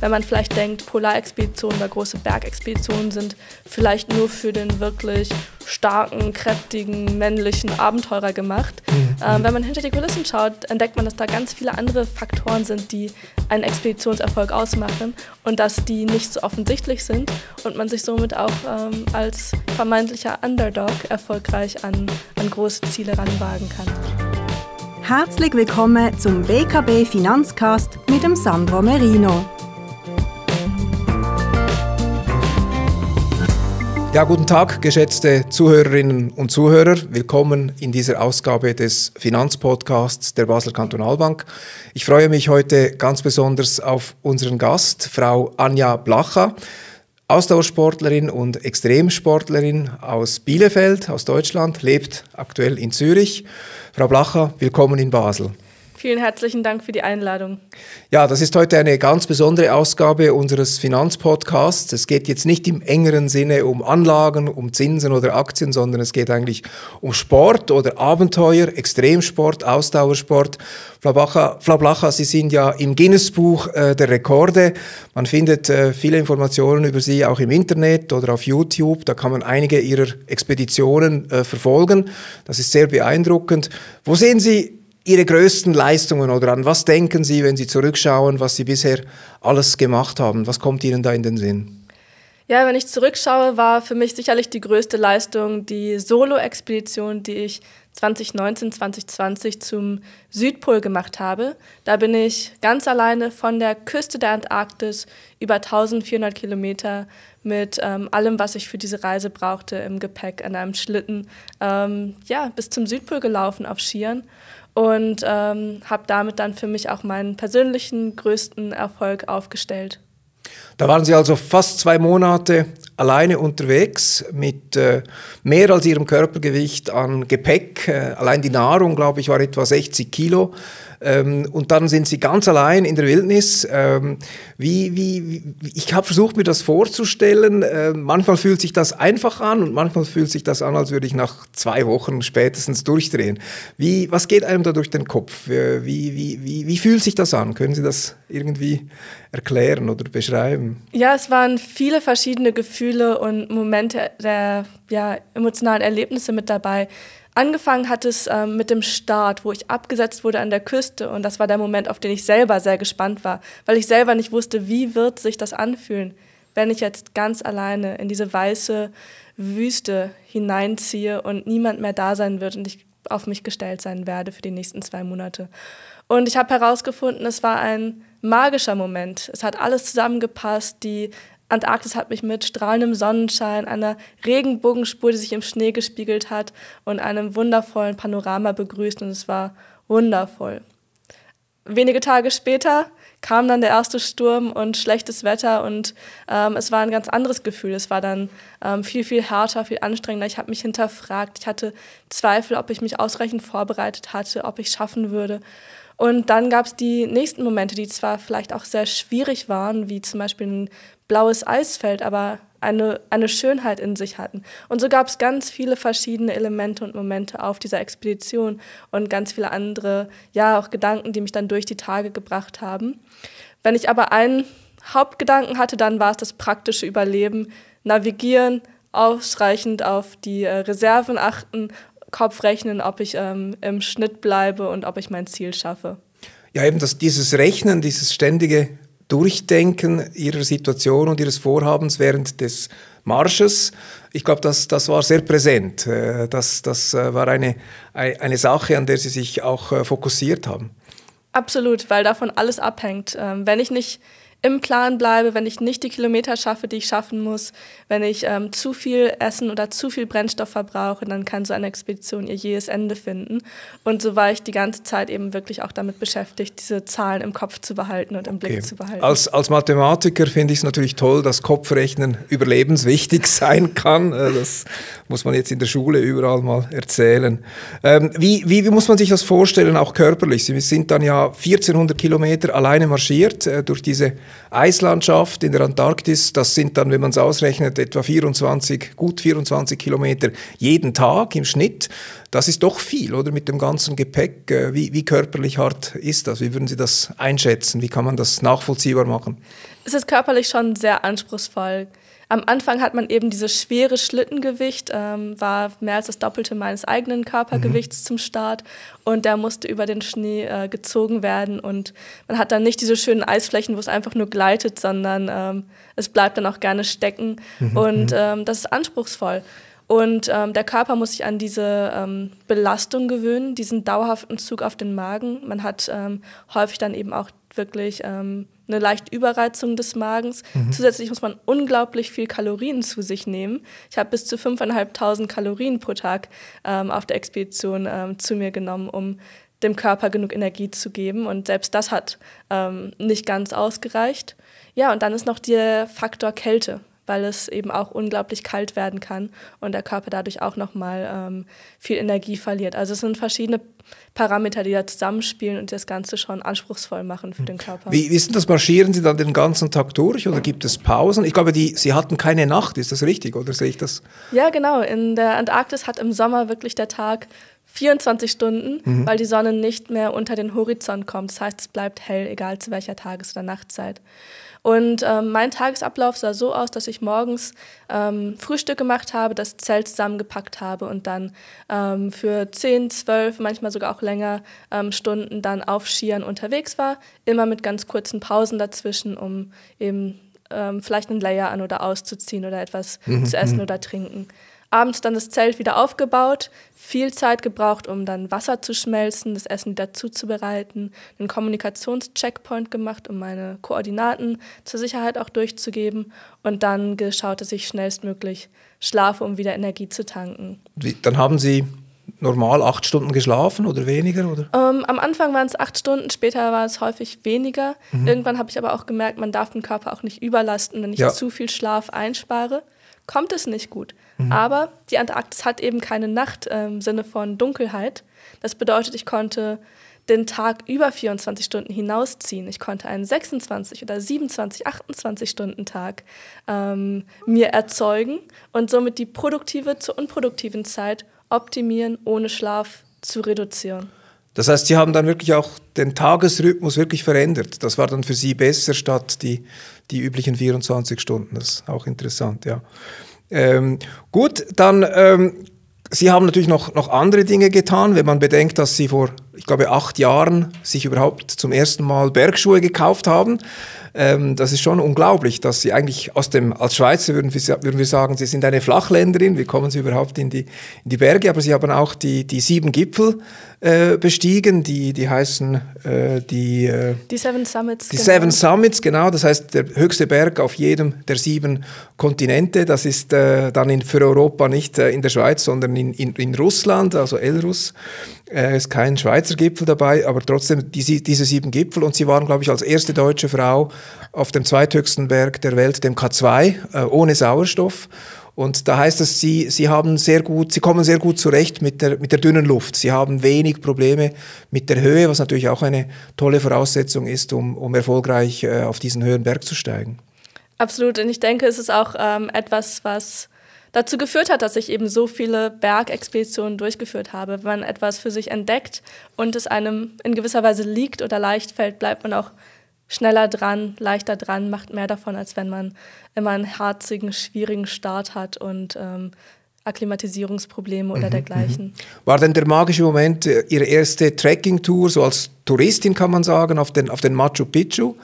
wenn man vielleicht denkt, Polarexpeditionen oder große Bergexpeditionen sind vielleicht nur für den wirklich starken, kräftigen, männlichen Abenteurer gemacht. Wenn man hinter die Kulissen schaut, entdeckt man, dass da ganz viele andere Faktoren sind, die einen Expeditionserfolg ausmachen und dass die nicht so offensichtlich sind und man sich somit auch als vermeintlicher Underdog erfolgreich an große Ziele ranwagen kann. Herzlich willkommen zum BKB-Finanzcast mit dem Sandro Merino. Ja, guten Tag, geschätzte Zuhörerinnen und Zuhörer. Willkommen in dieser Ausgabe des Finanzpodcasts der Basler Kantonalbank. Ich freue mich heute ganz besonders auf unseren Gast, Frau Anja Blacha, Ausdauersportlerin und Extremsportlerin aus Bielefeld, aus Deutschland, lebt aktuell in Zürich. Frau Blacha, willkommen in Basel. Vielen herzlichen Dank für die Einladung. Ja, das ist heute eine ganz besondere Ausgabe unseres Finanzpodcasts. Es geht jetzt nicht im engeren Sinne um Anlagen, um Zinsen oder Aktien, sondern es geht eigentlich um Sport oder Abenteuer, Extremsport, Ausdauersport. Frau Blacha, Sie sind ja im Guinness-Buch der Rekorde. Man findet viele Informationen über Sie auch im Internet oder auf YouTube. Da kann man einige Ihrer Expeditionen verfolgen. Das ist sehr beeindruckend. Wo sehen Sie Ihre größten Leistungen oder an was denken Sie, wenn Sie zurückschauen, was Sie bisher alles gemacht haben? Was kommt Ihnen da in den Sinn? Ja, wenn ich zurückschaue, war für mich sicherlich die größte Leistung die Solo-Expedition, die ich 2019, 2020 zum Südpol gemacht habe. Da bin ich ganz alleine von der Küste der Antarktis über 1400 Kilometer mit allem, was ich für diese Reise brauchte, im Gepäck, an einem Schlitten, bis zum Südpol gelaufen auf Skiern. Und habe damit dann für mich auch meinen persönlichen größten Erfolg aufgestellt. Da waren Sie also fast 2 Monate alleine unterwegs mit mehr als Ihrem Körpergewicht an Gepäck. Allein die Nahrung, glaube ich, war etwa 60 Kilo. Und dann sind Sie ganz allein in der Wildnis. Ich habe versucht, mir das vorzustellen. Manchmal fühlt sich das einfach an und manchmal fühlt sich das an, als würde ich nach 2 Wochen spätestens durchdrehen. Was geht einem da durch den Kopf? Wie fühlt sich das an? Können Sie das irgendwie erklären oder beschreiben? Ja, es waren viele verschiedene Gefühle und Momente der emotionalen Erlebnisse mit dabei. Angefangen hat es mit dem Start, wo ich abgesetzt wurde an der Küste, und das war der Moment, auf den ich selber sehr gespannt war, weil ich selber nicht wusste, wie wird sich das anfühlen, wenn ich jetzt ganz alleine in diese weiße Wüste hineinziehe und niemand mehr da sein wird und ich auf mich gestellt sein werde für die nächsten 2 Monate. Und ich habe herausgefunden, es war ein magischer Moment. Es hat alles zusammengepasst, die Antarktis hat mich mit strahlendem Sonnenschein, einer Regenbogenspur, die sich im Schnee gespiegelt hat, und einem wundervollen Panorama begrüßt, und es war wundervoll. Wenige Tage später kam dann der erste Sturm und schlechtes Wetter, und es war ein ganz anderes Gefühl. Es war dann viel, viel härter, viel anstrengender. Ich habe mich hinterfragt, ich hatte Zweifel, ob ich mich ausreichend vorbereitet hatte, ob ich schaffen würde. Und dann gab es die nächsten Momente, die zwar vielleicht auch sehr schwierig waren, wie zum Beispiel ein blaues Eisfeld, aber eine Schönheit in sich hatten. Und so gab es ganz viele verschiedene Elemente und Momente auf dieser Expedition und ganz viele andere, auch Gedanken, die mich dann durch die Tage gebracht haben. Wenn ich aber einen Hauptgedanken hatte, dann war es das praktische Überleben, navigieren, ausreichend auf die Reserven achten, Kopf rechnen, ob ich im Schnitt bleibe und ob ich mein Ziel schaffe. Ja, eben dieses Rechnen, dieses ständige Durchdenken Ihrer Situation und Ihres Vorhabens während des Marsches, ich glaube, das war sehr präsent. Das war eine Sache, an der Sie sich auch fokussiert haben. Absolut, weil davon alles abhängt. Wenn ich nicht im Plan bleibe, wenn ich nicht die Kilometer schaffe, die ich schaffen muss, wenn ich zu viel Essen oder zu viel Brennstoff verbrauche, dann kann so eine Expedition ihr jähes Ende finden. Und so war ich die ganze Zeit eben wirklich auch damit beschäftigt, diese Zahlen im Kopf zu behalten und im Blick zu behalten. Als Mathematiker finde ich es natürlich toll, dass Kopfrechnen überlebenswichtig sein kann. Das muss man jetzt in der Schule überall mal erzählen. Wie muss man sich das vorstellen, auch körperlich? Sie sind dann ja 1400 Kilometer alleine marschiert durch diese Eislandschaft in der Antarktis, das sind dann, wenn man es ausrechnet, etwa 24 Kilometer jeden Tag im Schnitt. Das ist doch viel, oder? Mit dem ganzen Gepäck. Wie körperlich hart ist das? Wie würden Sie das einschätzen? Wie kann man das nachvollziehbar machen? Es ist körperlich schon sehr anspruchsvoll. Am Anfang hat man eben dieses schwere Schlittengewicht, war mehr als das Doppelte meines eigenen Körpergewichts zum Start, und der musste über den Schnee gezogen werden, und man hat dann nicht diese schönen Eisflächen, wo es einfach nur gleitet, sondern es bleibt dann auch gerne stecken, und das ist anspruchsvoll. Und der Körper muss sich an diese Belastung gewöhnen, diesen dauerhaften Zug auf den Magen. Man hat häufig dann eben auch wirklich eine leichte Überreizung des Magens. Zusätzlich muss man unglaublich viel Kalorien zu sich nehmen. Ich habe bis zu 5.500 Kalorien pro Tag auf der Expedition zu mir genommen, um dem Körper genug Energie zu geben. Und selbst das hat nicht ganz ausgereicht. Ja, und dann ist noch der Faktor Kälte, weil es eben auch unglaublich kalt werden kann und der Körper dadurch auch nochmal viel Energie verliert. Also es sind verschiedene Parameter, die da zusammenspielen und das Ganze schon anspruchsvoll machen für den Körper. Wie ist denn das? Marschieren Sie dann den ganzen Tag durch oder gibt es Pausen? Ich glaube, Sie hatten keine Nacht, ist das richtig, oder sehe ich das? Ja, genau. In der Antarktis hat im Sommer wirklich der Tag 24 Stunden, weil die Sonne nicht mehr unter den Horizont kommt. Das heißt, es bleibt hell, egal zu welcher Tages- oder Nachtzeit. Und mein Tagesablauf sah so aus, dass ich morgens Frühstück gemacht habe, das Zelt zusammengepackt habe und dann für 10, 12, manchmal sogar auch länger Stunden dann auf Skiern unterwegs war. Immer mit ganz kurzen Pausen dazwischen, um eben vielleicht einen Layer an- oder auszuziehen oder etwas zu essen oder trinken. Abends dann das Zelt wieder aufgebaut, viel Zeit gebraucht, um dann Wasser zu schmelzen, das Essen wieder zuzubereiten, einen Kommunikationscheckpoint gemacht, um meine Koordinaten zur Sicherheit auch durchzugeben, und dann geschaut, dass ich schnellstmöglich schlafe, um wieder Energie zu tanken. Dann haben Sie normal 8 Stunden geschlafen oder weniger? Oder? Am Anfang waren es 8 Stunden, später war es häufig weniger. Irgendwann habe ich aber auch gemerkt, man darf den Körper auch nicht überlasten, wenn ich zu viel Schlaf einspare. Kommt es nicht gut. Aber die Antarktis hat eben keine Nacht im Sinne von Dunkelheit. Das bedeutet, ich konnte den Tag über 24 Stunden hinausziehen. Ich konnte einen 26 oder 27, 28-Stunden-Tag mir erzeugen und somit die produktive zur unproduktiven Zeit optimieren, ohne Schlaf zu reduzieren. Das heißt, Sie haben dann wirklich auch den Tagesrhythmus wirklich verändert. Das war dann für Sie besser statt die üblichen 24 Stunden. Das ist auch interessant, ja. Gut, dann, Sie haben natürlich noch andere Dinge getan, wenn man bedenkt, dass Sie vor, ich glaube, 8 Jahren sich überhaupt zum ersten Mal Bergschuhe gekauft haben. Das ist schon unglaublich, dass Sie eigentlich als Schweizer würden wir sagen, Sie sind eine Flachländerin, wie kommen Sie überhaupt in die Berge? Aber Sie haben auch die 7 Gipfel bestiegen, die heißen die Seven Summits. Die Seven Summits, genau, das heißt der höchste Berg auf jedem der 7 Kontinente. Das ist dann für Europa nicht in der Schweiz, sondern in Russland, also Elbrus. Ist kein Schweizer Gipfel dabei, aber trotzdem diese 7 Gipfel. Und Sie waren, glaube ich, als erste deutsche Frau auf dem zweithöchsten Berg der Welt, dem K2, ohne Sauerstoff. Und da heißt es, Sie kommen sehr gut zurecht mit der dünnen Luft. Sie haben wenig Probleme mit der Höhe, was natürlich auch eine tolle Voraussetzung ist, um erfolgreich auf diesen höheren Berg zu steigen. Absolut. Und ich denke, es ist auch etwas, was dazu geführt hat, dass ich eben so viele Bergexpeditionen durchgeführt habe. Wenn man etwas für sich entdeckt und es einem in gewisser Weise liegt oder leicht fällt, bleibt man auch schneller dran, leichter dran, macht mehr davon, als wenn man immer einen harzigen, schwierigen Start hat und Akklimatisierungsprobleme oder dergleichen. War denn der magische Moment Ihre erste Trekking-Tour, so als Touristin kann man sagen, auf den Machu Picchu,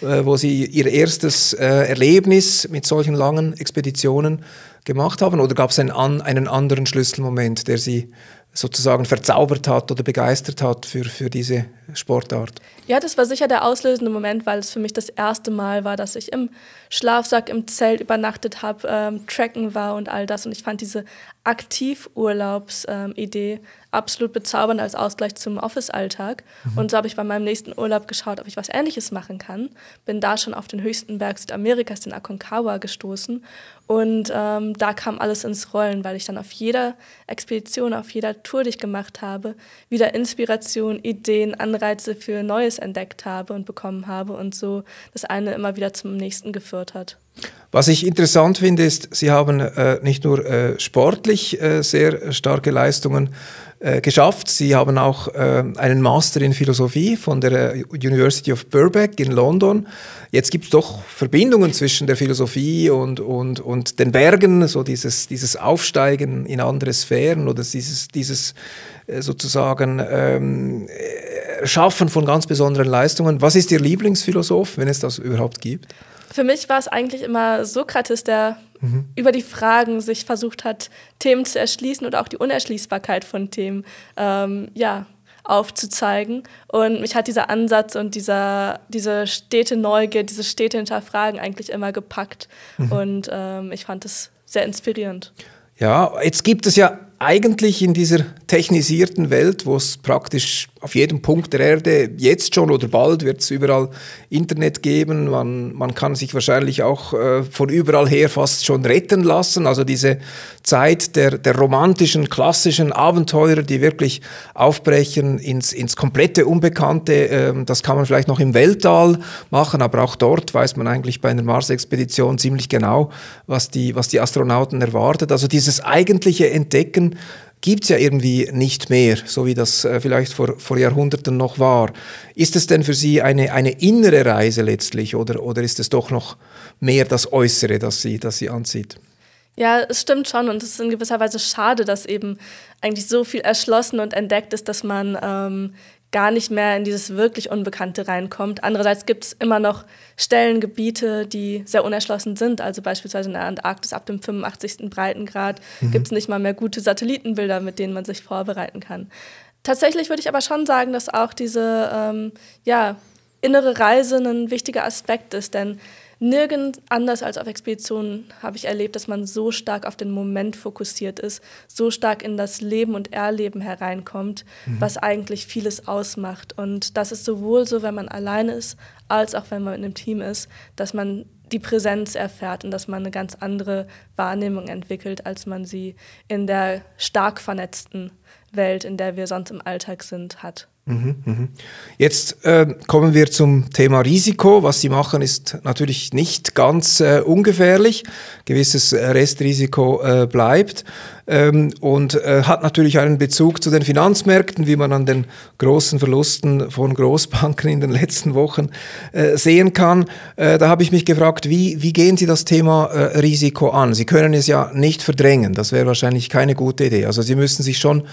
wo Sie Ihr erstes Erlebnis mit solchen langen Expeditionen gemacht haben, oder gab es einen anderen Schlüsselmoment, der Sie sozusagen verzaubert hat oder begeistert hat für diese Sportart? Ja, das war sicher der auslösende Moment, weil es für mich das erste Mal war, dass ich im Schlafsack, im Zelt übernachtet habe, tracken war und all das. Und ich fand diese Aktivurlaubsidee absolut bezaubernd als Ausgleich zum Office-Alltag. Und so habe ich bei meinem nächsten Urlaub geschaut, ob ich was Ähnliches machen kann. Bin da schon auf den höchsten Berg Südamerikas, den Aconcagua, gestoßen. Und da kam alles ins Rollen, weil ich dann auf jeder Expedition, auf jeder Tour, die ich gemacht habe, wieder Inspiration, Ideen, Anreize für Neues Neues entdeckt habe und bekommen habe und so das eine immer wieder zum nächsten geführt hat. Was ich interessant finde, ist, Sie haben nicht nur sportlich sehr starke Leistungen geschafft, Sie haben auch einen Master in Philosophie von der University of Birkbeck in London. Jetzt gibt es doch Verbindungen zwischen der Philosophie und den Bergen, so dieses Aufsteigen in andere Sphären oder dieses sozusagen Schaffen von ganz besonderen Leistungen. Was ist Ihr Lieblingsphilosoph, wenn es das überhaupt gibt? Für mich war es eigentlich immer Sokrates, der über die Fragen sich versucht hat, Themen zu erschließen oder auch die Unerschließbarkeit von Themen aufzuzeigen. Und mich hat dieser Ansatz und diese stete Neugier, dieses stete Hinterfragen eigentlich immer gepackt. Und ich fand es sehr inspirierend. Ja, jetzt gibt es ja eigentlich in dieser technisierten Welt, wo es praktisch auf jedem Punkt der Erde jetzt schon oder bald wird es überall Internet geben. Man kann sich wahrscheinlich auch von überall her fast schon retten lassen. Also diese Zeit der romantischen, klassischen Abenteurer, die wirklich aufbrechen ins komplette Unbekannte. Das kann man vielleicht noch im Weltall machen, aber auch dort weiß man eigentlich bei einer Mars-Expedition ziemlich genau, was die Astronauten erwartet. Also dieses eigentliche Entdecken gibt es ja irgendwie nicht mehr, so wie das vielleicht vor Jahrhunderten noch war. Ist es denn für Sie eine innere Reise letztlich oder ist es doch noch mehr das Äußere, das Sie anzieht? Ja, es stimmt schon und es ist in gewisser Weise schade, dass eben eigentlich so viel erschlossen und entdeckt ist, dass man gar nicht mehr in dieses wirklich Unbekannte reinkommt. Andererseits gibt es immer noch Stellen, Gebiete, die sehr unerschlossen sind. Also beispielsweise in der Antarktis ab dem 85. Breitengrad gibt es nicht mal mehr gute Satellitenbilder, mit denen man sich vorbereiten kann. Tatsächlich würde ich aber schon sagen, dass auch diese innere Reise ein wichtiger Aspekt ist, denn nirgends anders als auf Expeditionen habe ich erlebt, dass man so stark auf den Moment fokussiert ist, so stark in das Leben und Erleben hereinkommt, was eigentlich vieles ausmacht. Und das ist sowohl so, wenn man alleine ist, als auch wenn man in einem Team ist, dass man die Präsenz erfährt und dass man eine ganz andere Wahrnehmung entwickelt, als man sie in der stark vernetzten Welt, in der wir sonst im Alltag sind, hat. Jetzt kommen wir zum Thema Risiko. Was Sie machen, ist natürlich nicht ganz ungefährlich. Gewisses Restrisiko bleibt und hat natürlich einen Bezug zu den Finanzmärkten, wie man an den großen Verlusten von Großbanken in den letzten Wochen sehen kann. Da habe ich mich gefragt, wie gehen Sie das Thema Risiko an? Sie können es ja nicht verdrängen. Das wäre wahrscheinlich keine gute Idee. Also Sie müssen sich schon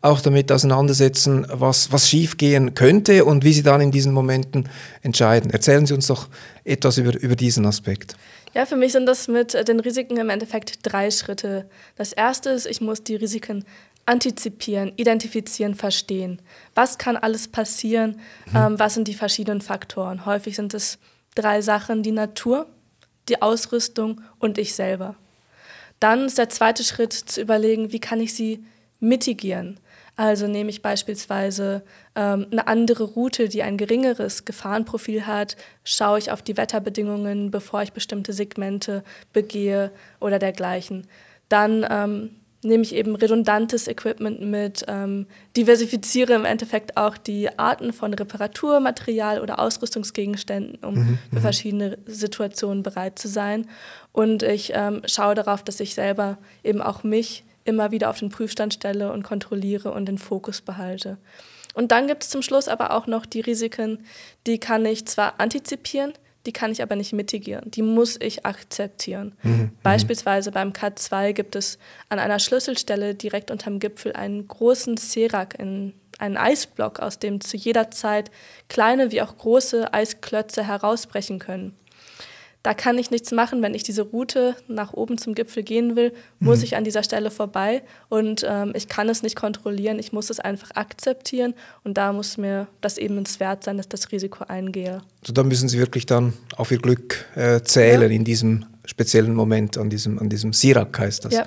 auch damit auseinandersetzen, was schiefgehen könnte und wie Sie dann in diesen Momenten entscheiden. Erzählen Sie uns doch etwas über diesen Aspekt. Ja, für mich sind das mit den Risiken im Endeffekt 3 Schritte. Das erste ist, ich muss die Risiken antizipieren, identifizieren, verstehen. Was kann alles passieren? Was sind die verschiedenen Faktoren? Häufig sind es 3 Sachen, die Natur, die Ausrüstung und ich selber. Dann ist der zweite Schritt zu überlegen, wie kann ich sie mitigieren. Also nehme ich beispielsweise eine andere Route, die ein geringeres Gefahrenprofil hat, schaue ich auf die Wetterbedingungen, bevor ich bestimmte Segmente begehe oder dergleichen. Dann nehme ich eben redundantes Equipment mit, diversifiziere im Endeffekt auch die Arten von Reparaturmaterial oder Ausrüstungsgegenständen, um für verschiedene Situationen bereit zu sein. Und ich schaue darauf, dass ich selber eben auch mich immer wieder auf den Prüfstand stelle und kontrolliere und den Fokus behalte. Und dann gibt es zum Schluss aber auch noch die Risiken, die kann ich zwar antizipieren, die kann ich aber nicht mitigieren, die muss ich akzeptieren. Beispielsweise beim K2 gibt es an einer Schlüsselstelle direkt unterm Gipfel einen großen Serak, einen Eisblock, aus dem zu jeder Zeit kleine wie auch große Eisklötze herausbrechen können. Da kann ich nichts machen, wenn ich diese Route nach oben zum Gipfel gehen will, muss ich an dieser Stelle vorbei und ich kann es nicht kontrollieren, ich muss es einfach akzeptieren und da muss mir das eben ins Wert sein, dass ich das Risiko eingehe. Also da müssen Sie wirklich dann auf Ihr Glück zählen in diesem speziellen Moment, an diesem Sirak heißt das. Ja.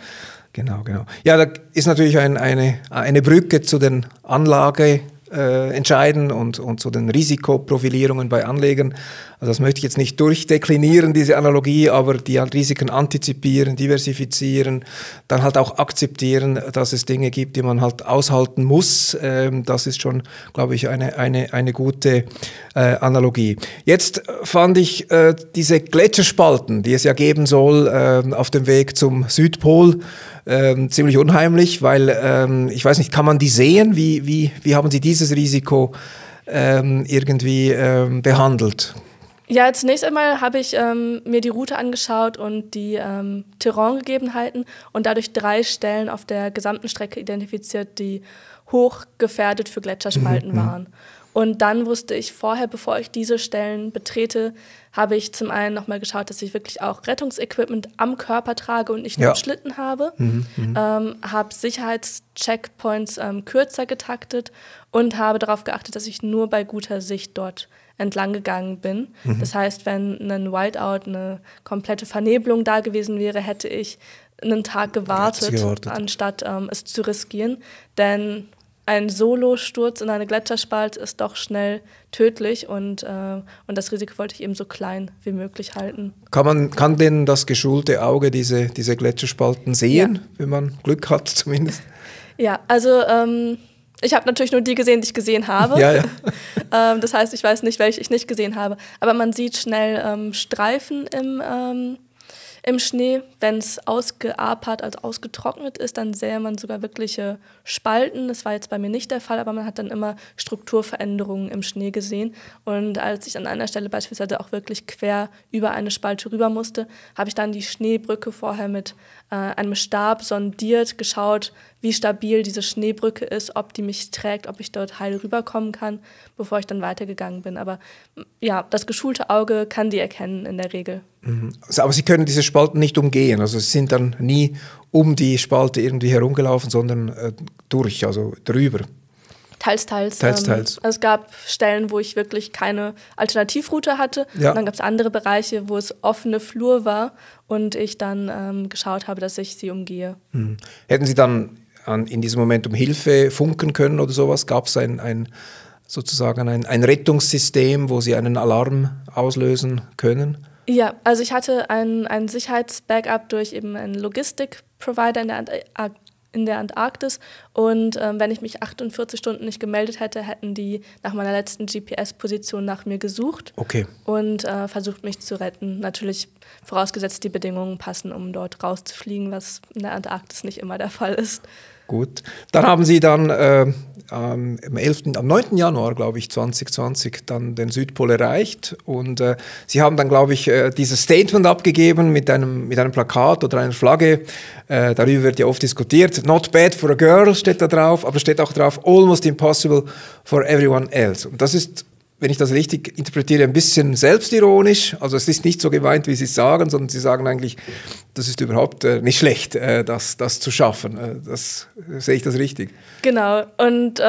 Genau. Ja, da ist natürlich eine Brücke zu den Anlageentscheiden und zu den Risikoprofilierungen bei Anlegern Also das möchte ich jetzt nicht durchdeklinieren, diese Analogie, aber die Risiken antizipieren, diversifizieren, dann halt auch akzeptieren, dass es Dinge gibt, die man halt aushalten muss. Das ist schon, glaube ich, eine gute Analogie. Jetzt fand ich diese Gletscherspalten, die es ja geben soll, auf dem Weg zum Südpol, ziemlich unheimlich, weil, ich weiß nicht, kann man die sehen? Wie haben Sie dieses Risiko irgendwie behandelt? Ja, zunächst einmal habe ich mir die Route angeschaut und die Terraingegebenheiten und dadurch 3 Stellen auf der gesamten Strecke identifiziert, die hochgefährdet für Gletscherspalten waren. Und dann wusste ich vorher, bevor ich diese Stellen betrete, habe ich zum einen nochmal geschaut, dass ich wirklich auch Rettungsequipment am Körper trage und nicht nur im Schlitten habe. Habe Sicherheitscheckpoints kürzer getaktet und habe darauf geachtet, dass ich nur bei guter Sicht dort entlang gegangen bin. Das heißt, wenn ein Whiteout, eine komplette Vernebelung da gewesen wäre, hätte ich einen Tag gewartet. Anstatt es zu riskieren. Denn ein Solo-Sturz in eine Gletscherspalte ist doch schnell tödlich und das Risiko wollte ich eben so klein wie möglich halten. Kann denn das geschulte Auge diese Gletscherspalten sehen, wenn man Glück hat zumindest? Ja, also ich habe natürlich nur die gesehen, die ich gesehen habe. Das heißt, ich weiß nicht, welche ich nicht gesehen habe. Aber man sieht schnell Streifen im Schnee, wenn es ausgeapert, also ausgetrocknet ist, dann sähe man sogar wirkliche Spalten. Das war jetzt bei mir nicht der Fall, aber man hat dann immer Strukturveränderungen im Schnee gesehen. Und als ich an einer Stelle beispielsweise auch wirklich quer über eine Spalte rüber musste, habe ich dann die Schneebrücke vorher mit einem Stab sondiert, geschaut, wie stabil diese Schneebrücke ist, ob die mich trägt, ob ich dort heil rüberkommen kann, bevor ich dann weitergegangen bin. Aber ja, das geschulte Auge kann die erkennen in der Regel. Aber Sie können diese Spalten nicht umgehen, also Sie sind dann nie um die Spalte irgendwie herumgelaufen, sondern durch, also drüber. Teils. Es gab Stellen, wo ich wirklich keine Alternativroute hatte. Und dann gab es andere Bereiche, wo es offene Flur war und ich dann geschaut habe, dass ich sie umgehe. Hätten Sie dann in diesem Moment um Hilfe funken können oder sowas? Gab es sozusagen ein Rettungssystem, wo Sie einen Alarm auslösen können? Ja, also ich hatte ein Sicherheitsbackup durch eben einen Logistikprovider in der Antarktis und wenn ich mich 48 Stunden nicht gemeldet hätte, hätten die nach meiner letzten GPS-Position nach mir gesucht und versucht, mich zu retten. Natürlich vorausgesetzt, die Bedingungen passen, um dort rauszufliegen, was in der Antarktis nicht immer der Fall ist. Gut, dann haben Sie dann am 9. Januar, glaube ich, 2020 dann den Südpol erreicht und Sie haben dann, glaube ich, dieses Statement abgegeben mit einem Plakat oder einer Flagge, darüber wird ja oft diskutiert, not bad for a girl steht da drauf, aber steht auch drauf, almost impossible for everyone else. Und das ist, wenn ich das richtig interpretiere, ein bisschen selbstironisch. Also es ist nicht so gemeint, wie Sie es sagen, sondern Sie sagen eigentlich, das ist überhaupt nicht schlecht, das zu schaffen. Sehe ich das richtig? Genau. Und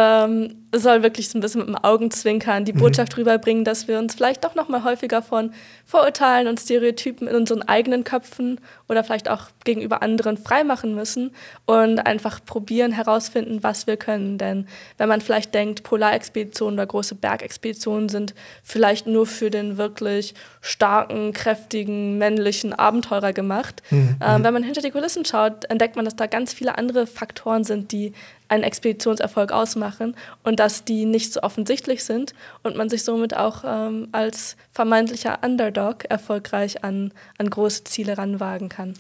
es soll wirklich so ein bisschen mit dem Augenzwinkern die Botschaft rüberbringen, dass wir uns vielleicht doch noch mal häufiger von Vorurteilen und Stereotypen in unseren eigenen Köpfen oder vielleicht auch gegenüber anderen freimachen müssen und einfach probieren, herausfinden, was wir können. Denn wenn man vielleicht denkt, Polarexpeditionen oder große Bergexpeditionen sind vielleicht nur für den wirklich starken, kräftigen, männlichen Abenteurer gemacht. Wenn man hinter die Kulissen schaut, entdeckt man, dass da ganz viele andere Faktoren sind, die einen Expeditionserfolg ausmachen und dass die nicht so offensichtlich sind und man sich somit auch als vermeintlicher Underdog erfolgreich an große Ziele ranwagen kann.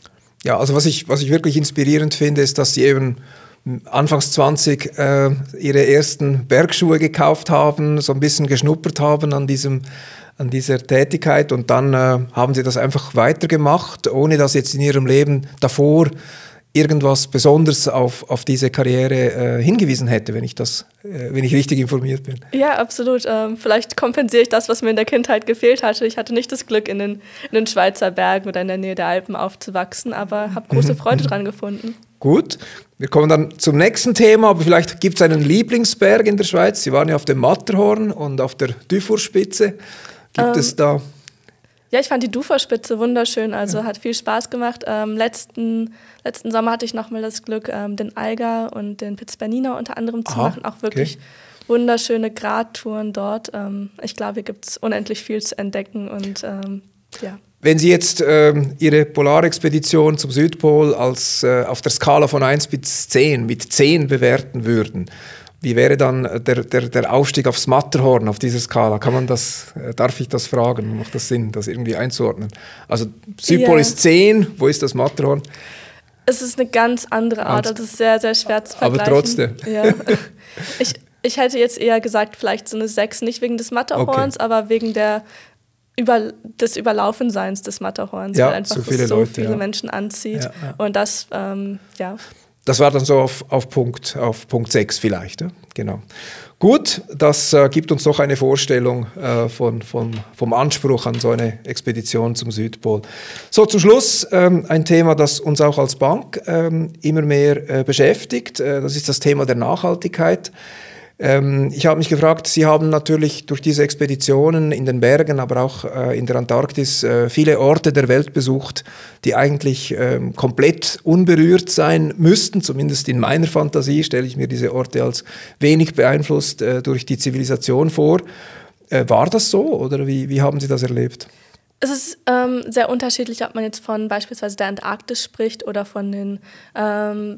Ja, also was ich wirklich inspirierend finde, ist, dass Sie eben anfangs 20 ihre ersten Bergschuhe gekauft haben, so ein bisschen geschnuppert haben an dieser Tätigkeit und dann haben Sie das einfach weitergemacht, ohne dass jetzt in Ihrem Leben davor irgendwas Besonderes auf diese Karriere hingewiesen hätte, wenn ich richtig informiert bin. Ja, absolut. Vielleicht kompensiere ich das, was mir in der Kindheit gefehlt hatte. Ich hatte nicht das Glück, in den Schweizer Bergen oder in der Nähe der Alpen aufzuwachsen, aber habe große Freude dran gefunden. Gut, wir kommen dann zum nächsten Thema, aber vielleicht gibt es einen Lieblingsberg in der Schweiz. Sie waren ja auf dem Matterhorn und auf der Dufourspitze. Gibt es da... Ja, ich fand die Dufourspitze wunderschön, also hat viel Spaß gemacht. Letzten Sommer hatte ich nochmal das Glück, den Alga und den Piz Bernina unter anderem zu machen, auch wirklich wunderschöne Grattouren dort. Ich glaube, hier gibt es unendlich viel zu entdecken und ja. Wenn Sie jetzt Ihre Polarexpedition zum Südpol als auf der Skala von 1 bis 10 mit 10 bewerten würden, wie wäre dann der Aufstieg aufs Matterhorn auf dieser Skala? Kann man das, darf ich das fragen? Macht das Sinn, das irgendwie einzuordnen? Also Südpol ist 10, wo ist das Matterhorn? Es ist eine ganz andere Art, also es ist sehr, sehr schwer zu vergleichen. Aber trotzdem. Ja. Ich hätte jetzt eher gesagt, vielleicht so eine 6, nicht wegen des Matterhorns, okay, aber wegen des Überlaufenseins des Matterhorns, ja, weil einfach so viele Menschen anzieht. Ja, ja. Und das, ja. Das war dann so auf Punkt 6 vielleicht, ja? Genau. Gut, das gibt uns doch eine Vorstellung vom Anspruch an so eine Expedition zum Südpol. So, zum Schluss ein Thema, das uns auch als Bank immer mehr beschäftigt. Das ist das Thema der Nachhaltigkeit. Ich habe mich gefragt, Sie haben natürlich durch diese Expeditionen in den Bergen, aber auch in der Antarktis viele Orte der Welt besucht, die eigentlich komplett unberührt sein müssten. Zumindest in meiner Fantasie stelle ich mir diese Orte als wenig beeinflusst durch die Zivilisation vor. War das so oder wie haben Sie das erlebt? Es ist sehr unterschiedlich, ob man jetzt von beispielsweise der Antarktis spricht oder von den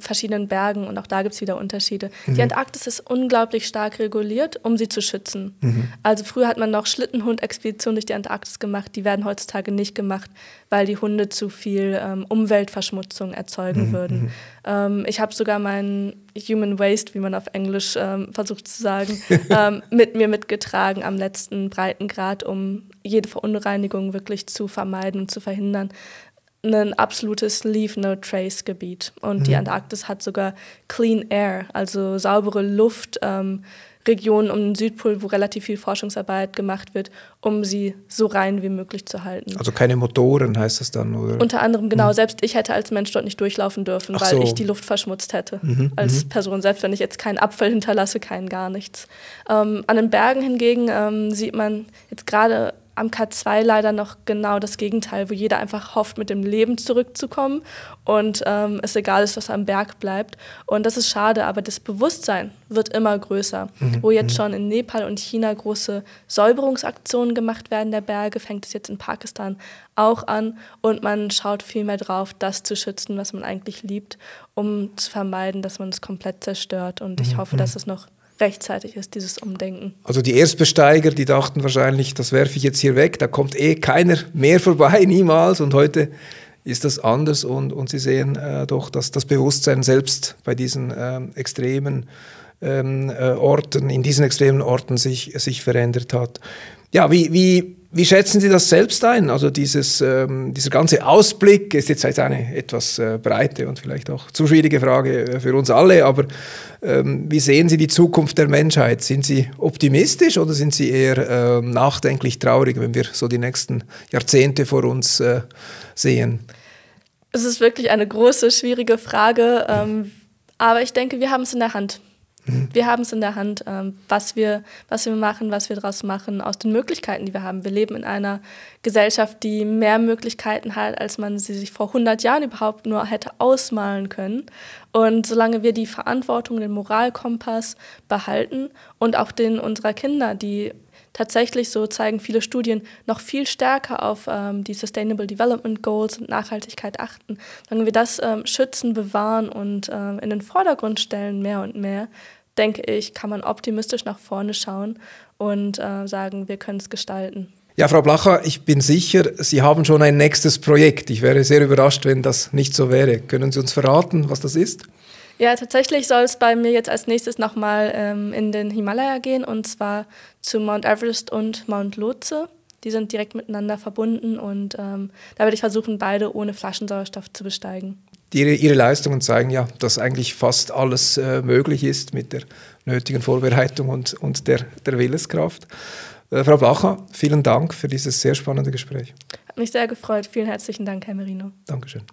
verschiedenen Bergen. Und auch da gibt es wieder Unterschiede. Mhm. Die Antarktis ist unglaublich stark reguliert, um sie zu schützen. Mhm. Also früher hat man noch Schlittenhund-Expeditionen durch die Antarktis gemacht. Die werden heutzutage nicht gemacht, weil die Hunde zu viel Umweltverschmutzung erzeugen würden. Mhm. Ich habe sogar meinen Human Waste, wie man auf Englisch versucht zu sagen, mit mir mitgetragen am letzten Breitengrad, um jede Verunreinigung wirklich zu vermeiden und zu verhindern. Ein absolutes Leave-No-Trace-Gebiet. Und die Antarktis hat sogar Clean Air, also saubere Luft, Regionen um den Südpol, wo relativ viel Forschungsarbeit gemacht wird, um sie so rein wie möglich zu halten. Also keine Motoren heißt das dann, oder? Unter anderem, genau. Selbst ich hätte als Mensch dort nicht durchlaufen dürfen, weil ich die Luft verschmutzt hätte als Person. Selbst wenn ich jetzt keinen Abfall hinterlasse, keinen, gar nichts. An den Bergen hingegen sieht man jetzt gerade am K2 leider noch genau das Gegenteil, wo jeder einfach hofft, mit dem Leben zurückzukommen und es egal ist, was am Berg bleibt. Und das ist schade, aber das Bewusstsein wird immer größer. Wo jetzt schon in Nepal und China große Säuberungsaktionen gemacht werden der Berge, fängt es jetzt in Pakistan auch an. Und man schaut viel mehr drauf, das zu schützen, was man eigentlich liebt, um zu vermeiden, dass man es komplett zerstört. Und ich hoffe, dass es noch rechtzeitig ist, dieses Umdenken. Also die Erstbesteiger, die dachten wahrscheinlich, das werfe ich jetzt hier weg, da kommt eh keiner mehr vorbei, niemals. Und heute ist das anders und Sie sehen doch, dass das Bewusstsein selbst bei diesen extremen Orten, in diesen extremen Orten sich verändert hat. Ja, wie schätzen Sie das selbst ein? Also dieser ganze Ausblick ist jetzt eine etwas breite und vielleicht auch zu schwierige Frage für uns alle, aber wie sehen Sie die Zukunft der Menschheit? Sind Sie optimistisch oder sind Sie eher nachdenklich traurig, wenn wir so die nächsten Jahrzehnte vor uns sehen? Es ist wirklich eine große, schwierige Frage, aber ich denke, wir haben es in der Hand. Wir haben es in der Hand, was wir machen, was wir daraus machen, aus den Möglichkeiten, die wir haben. Wir leben in einer Gesellschaft, die mehr Möglichkeiten hat, als man sie sich vor 100 Jahren überhaupt nur hätte ausmalen können. Und solange wir die Verantwortung, den Moralkompass behalten und auch den unserer Kinder, die tatsächlich, so zeigen viele Studien, noch viel stärker auf die Sustainable Development Goals und Nachhaltigkeit achten. Wenn wir das schützen, bewahren und in den Vordergrund stellen mehr und mehr, denke ich, kann man optimistisch nach vorne schauen und sagen, wir können es gestalten. Ja, Frau Blacha, ich bin sicher, Sie haben schon ein nächstes Projekt. Ich wäre sehr überrascht, wenn das nicht so wäre. Können Sie uns verraten, was das ist? Ja, tatsächlich soll es bei mir jetzt als nächstes nochmal in den Himalaya gehen, und zwar zu Mount Everest und Mount Lhotse. Die sind direkt miteinander verbunden und da werde ich versuchen, beide ohne Flaschensauerstoff zu besteigen. Ihre Leistungen zeigen ja, dass eigentlich fast alles möglich ist mit der nötigen Vorbereitung und der Willenskraft. Frau Blacha, vielen Dank für dieses sehr spannende Gespräch. Hat mich sehr gefreut. Vielen herzlichen Dank, Herr Merino. Dankeschön.